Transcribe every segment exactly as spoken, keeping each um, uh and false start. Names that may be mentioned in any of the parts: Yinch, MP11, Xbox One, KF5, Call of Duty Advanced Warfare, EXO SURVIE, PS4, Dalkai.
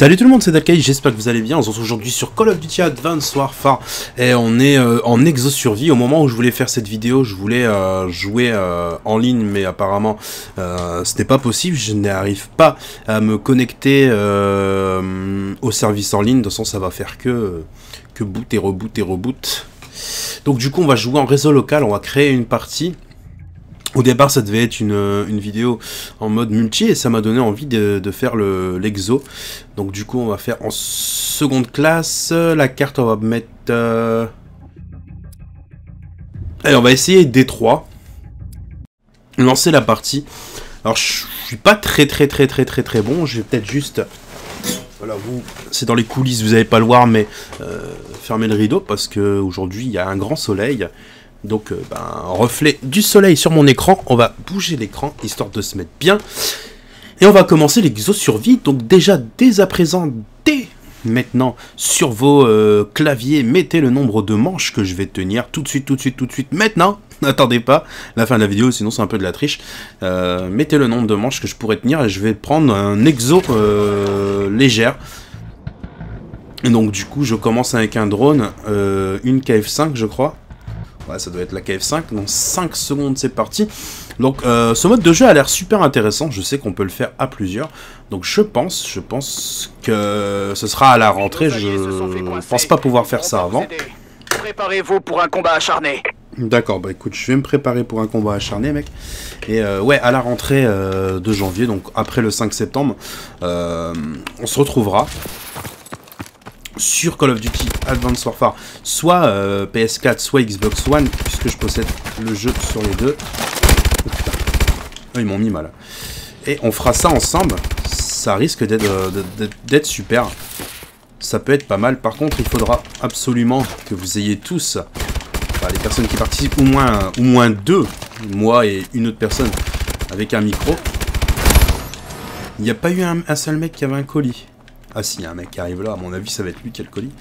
Salut tout le monde, c'est Dalkai, j'espère que vous allez bien. On se retrouve aujourd'hui sur Call of Duty Advanced Warfare et on est euh, en exo survie. Au moment où je voulais faire cette vidéo, je voulais euh, jouer euh, en ligne, mais apparemment euh, ce n'est pas possible. Je n'arrive pas à me connecter euh, au service en ligne, de toute façon ça va faire que, que boot et reboot et reboot. Donc du coup on va jouer en réseau local, on va créer une partie. Au départ, ça devait être une, une vidéo en mode multi et ça m'a donné envie de, de faire le l'exo. Donc du coup, on va faire en seconde classe. La carte, on va mettre... Euh... Allez, on va essayer D trois. Lancer la partie. Alors, je suis pas très très très très très très bon. Je vais peut-être juste... Voilà, vous, c'est dans les coulisses, vous n'allez pas le voir, mais euh, fermez le rideau parce qu'aujourd'hui, il y a un grand soleil. Donc, euh, ben, reflet du soleil sur mon écran. On va bouger l'écran, histoire de se mettre bien. Et on va commencer l'exo survie. Donc déjà, dès à présent, dès maintenant, sur vos euh, claviers, mettez le nombre de manches que je vais tenir. Tout de suite, tout de suite, tout de suite, maintenant. N'attendez pas la fin de la vidéo, sinon c'est un peu de la triche. Euh, mettez le nombre de manches que je pourrais tenir. Et je vais prendre un exo euh, légère. Et donc du coup, je commence avec un drone. Euh, une K F cinq, je crois. Ouais, ça doit être la K F cinq, dans cinq secondes c'est parti. Donc euh, ce mode de jeu a l'air super intéressant, je sais qu'on peut le faire à plusieurs. Donc je pense, je pense que ce sera à la rentrée, je pense pas pouvoir faire ça avant. Préparez-vous pour un combat acharné. D'accord, bah écoute, je vais me préparer pour un combat acharné, mec. Et euh, ouais, à la rentrée euh, de janvier, donc après le cinq septembre, euh, on se retrouvera sur Call of Duty Advanced Warfare, soit euh, P S quatre, soit Xbox One, puisque je possède le jeu sur les deux. Oh, putain. Oh, ils m'ont mis mal. Et on fera ça ensemble, ça risque d'être euh, super. Ça peut être pas mal, par contre il faudra absolument que vous ayez tous, bah, les personnes qui participent, au moins, euh, au moins deux, moi et une autre personne, avec un micro. Il n'y a pas eu un, un seul mec qui avait un colis. Ah si, il y a un mec qui arrive là, à mon avis ça va être lui qui a le colis.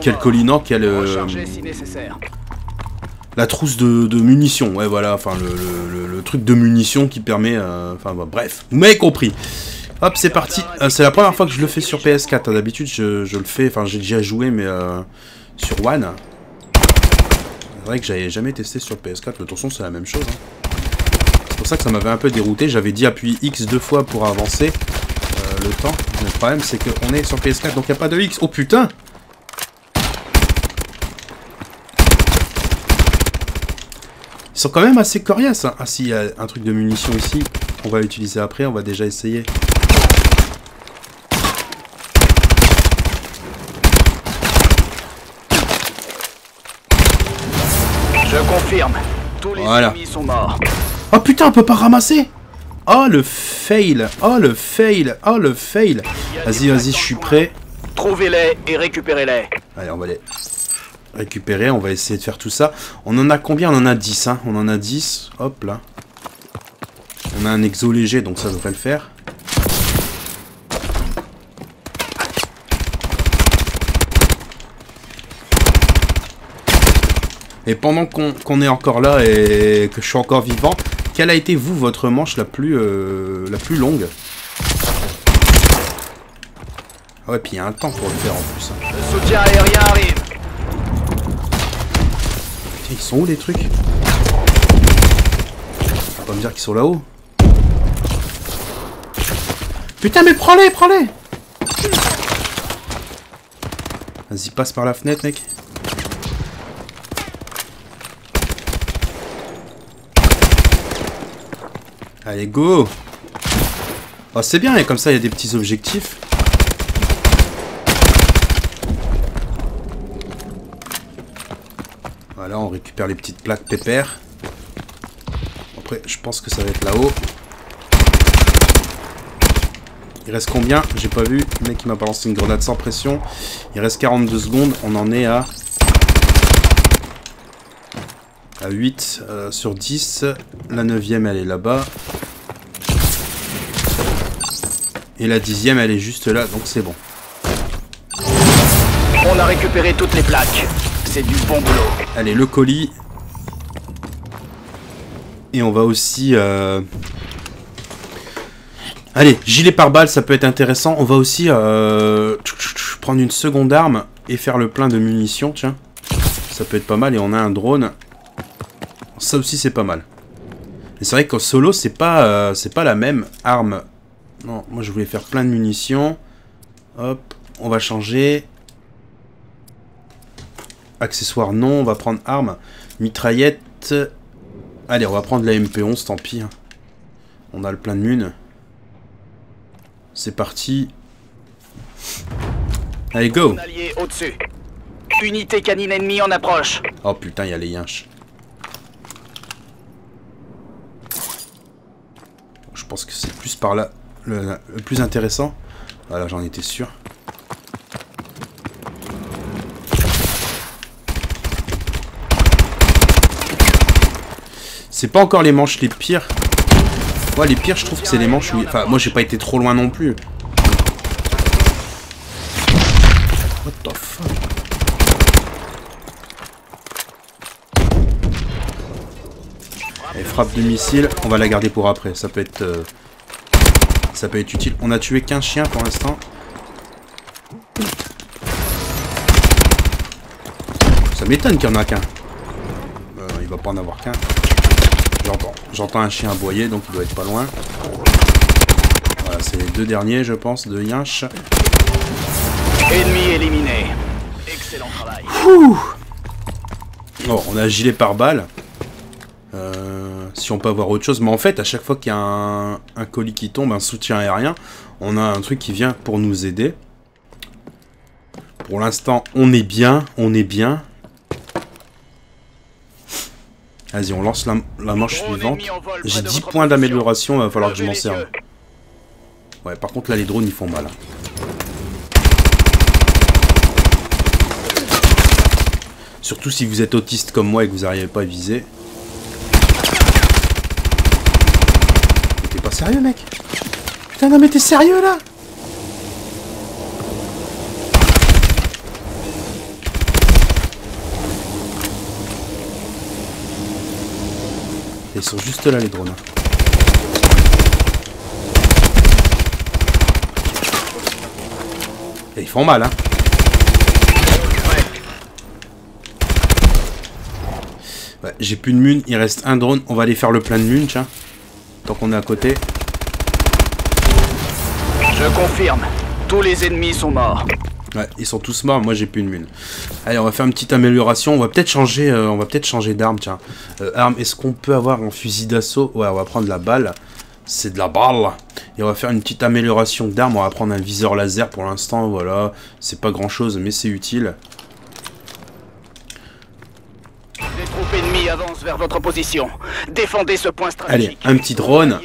Quel colis, non, quel... Euh, si la trousse de, de munitions, ouais voilà, enfin le, le, le, le truc de munitions qui permet... Enfin euh, bah, bref, vous m'avez compris. Hop, c'est parti, euh, c'est la première fois que je le fais sur P S quatre, d'habitude je, je le fais, enfin j'ai déjà joué mais euh, sur One. C'est vrai que j'avais jamais testé sur P S quatre, mais attention c'est la même chose. Hein. C'est pour ça que ça m'avait un peu dérouté, j'avais dit appuyer X deux fois pour avancer. Le temps, le problème c'est qu'on est sur P S quatre donc il n'y a pas de X. Oh putain! Ils sont quand même assez coriaces. Hein. Ah si, il y a un truc de munitions ici. On va l'utiliser après, on va déjà essayer. Je confirme, tous les voilà. Ennemis sont morts. Oh putain, on peut pas ramasser! Oh le fail, oh le fail, oh le fail. Vas-y, vas-y, je suis prêt. Trouvez-les et récupérez-les. Allez, on va les récupérer, on va essayer de faire tout ça. On en a combien? On en a dix, hein. On en a dix, hop là. On a un exo léger, donc ça devrait le faire. Et pendant qu'on qu'on est encore là et que je suis encore vivant... Quelle a été, vous, votre manche la plus, euh, la plus longue? Ah ouais, puis il y a un temps pour le faire en plus. Hein. Le soutien aérien arrive. Putain, ils sont où les trucs? On va pas me dire qu'ils sont là-haut. Putain, mais prends-les, prends-les! Vas-y, passe par la fenêtre, mec. Allez, go! Oh, c'est bien, et comme ça, il y a des petits objectifs. Voilà, on récupère les petites plaques pépères. Après, je pense que ça va être là-haut. Il reste combien? J'ai pas vu. Le mec, il m'a balancé une grenade sans pression. Il reste quarante-deux secondes. On en est à... à huit euh, sur dix. La neuvième, elle est là-bas. Et la dixième, elle est juste là, donc c'est bon. On a récupéré toutes les plaques. C'est du bon boulot. Allez, le colis. Et on va aussi... Euh... Allez, gilet pare-balles, ça peut être intéressant. On va aussi euh, prendre une seconde arme et faire le plein de munitions, tiens. Ça peut être pas mal, et on a un drone. Ça aussi, c'est pas mal. Et c'est vrai qu'en solo, c'est pas, euh, c'est pas la même arme. Non, moi, je voulais faire plein de munitions. Hop, on va changer. Accessoires, non, on va prendre arme. Mitraillette. Allez, on va prendre la M P onze, tant pis. On a le plein de mun. C'est parti. Allez, go. Allié au-dessus. Unité canine ennemie en approche. Oh putain, il y a les yinches. Je pense que c'est plus par là le, le plus intéressant. Voilà, j'en étais sûr. C'est pas encore les manches les pires. Ouais, les pires, je trouve que c'est les manches où... Enfin, moi, j'ai pas été trop loin non plus. What the fuck? Et frappe de missile, on va la garder pour après, ça peut être euh, ça peut être utile. On a tué qu'un chien pour l'instant. Ça m'étonne qu'il n'y en a qu'un. Euh, il va pas en avoir qu'un. J'entends, j'entends un chien aboyer, donc il doit être pas loin. Voilà, c'est les deux derniers, je pense, de Yinch. Ennemi éliminé. Excellent travail. Ouh. Bon, on a gilet pare-balles. Euh, si on peut avoir autre chose, mais en fait à chaque fois qu'il y a un, un colis qui tombe, un soutien aérien, on a un truc qui vient pour nous aider. Pour l'instant on est bien, on est bien. Vas-y, on lance la, la manche suivante. J'ai dix points d'amélioration, il va falloir que je m'en serve. Ouais, par contre là les drones ils font mal. Surtout si vous êtes autiste comme moi et que vous n'arrivez pas à viser. Sérieux mec? Putain non mais t'es sérieux là? Ils sont juste là les drones. Et ils font mal hein. Ouais, j'ai plus de mun, il reste un drone, on va aller faire le plein de mun, tiens. Tant qu'on est à côté. Je confirme, tous les ennemis sont morts. Ouais, ils sont tous morts, moi j'ai plus une mule. Allez, on va faire une petite amélioration. On va peut-être changer, euh, on va peut-être changer d'arme, tiens. Euh, arme, est-ce qu'on peut avoir un fusil d'assaut? Ouais, on va prendre la balle. C'est de la balle. Et on va faire une petite amélioration d'arme. On va prendre un viseur laser pour l'instant, voilà. C'est pas grand-chose, mais c'est utile. Avance vers votre position. Défendez ce point stratégique. Allez, un petit drone.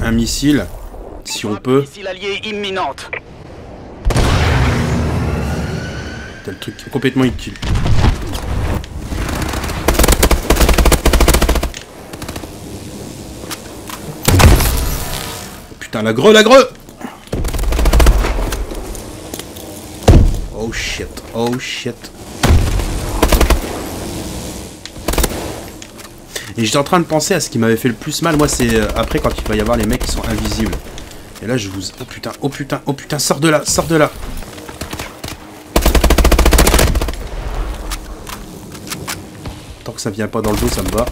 Un missile, si on peut. Missile allié imminente. T'as le truc complètement inutile. Oh, putain, la greu, la greu. Oh shit, oh shit. Et j'étais en train de penser à ce qui m'avait fait le plus mal, moi c'est euh, après quand il va y avoir les mecs qui sont invisibles. Et là je vous... Oh putain, oh putain, oh putain, sors de là, sors de là. Tant que ça vient pas dans le dos, ça me va.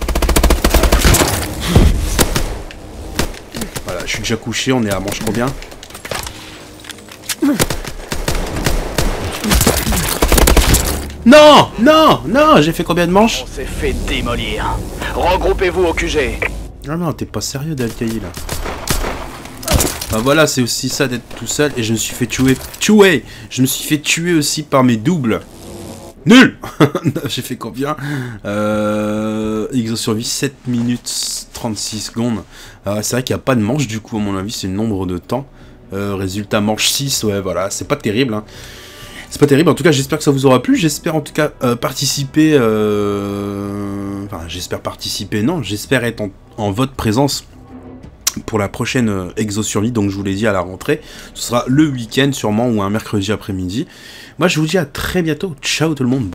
Voilà, je suis déjà couché, on est à manche combien? Non, non, non, j'ai fait combien de manches? On s'est fait démolir. Regroupez-vous au Q G. Non, non, t'es pas sérieux, Dalkai, là. Bah voilà, c'est aussi ça d'être tout seul. Et je me suis fait tuer. Tuer. Je me suis fait tuer aussi par mes doubles. Nul. J'ai fait combien? euh, Exo survie, sept minutes trente-six secondes. C'est vrai qu'il n'y a pas de manche, du coup, à mon avis, c'est le nombre de temps. Euh, résultat, manche six, ouais, voilà, c'est pas terrible, hein. C'est pas terrible, en tout cas j'espère que ça vous aura plu, j'espère en tout cas euh, participer, euh... enfin j'espère participer, non, j'espère être en, en votre présence pour la prochaine euh, Exo Survie, donc je vous l'ai dit à la rentrée, ce sera le week-end sûrement ou un mercredi après-midi. Moi je vous dis à très bientôt, ciao tout le monde.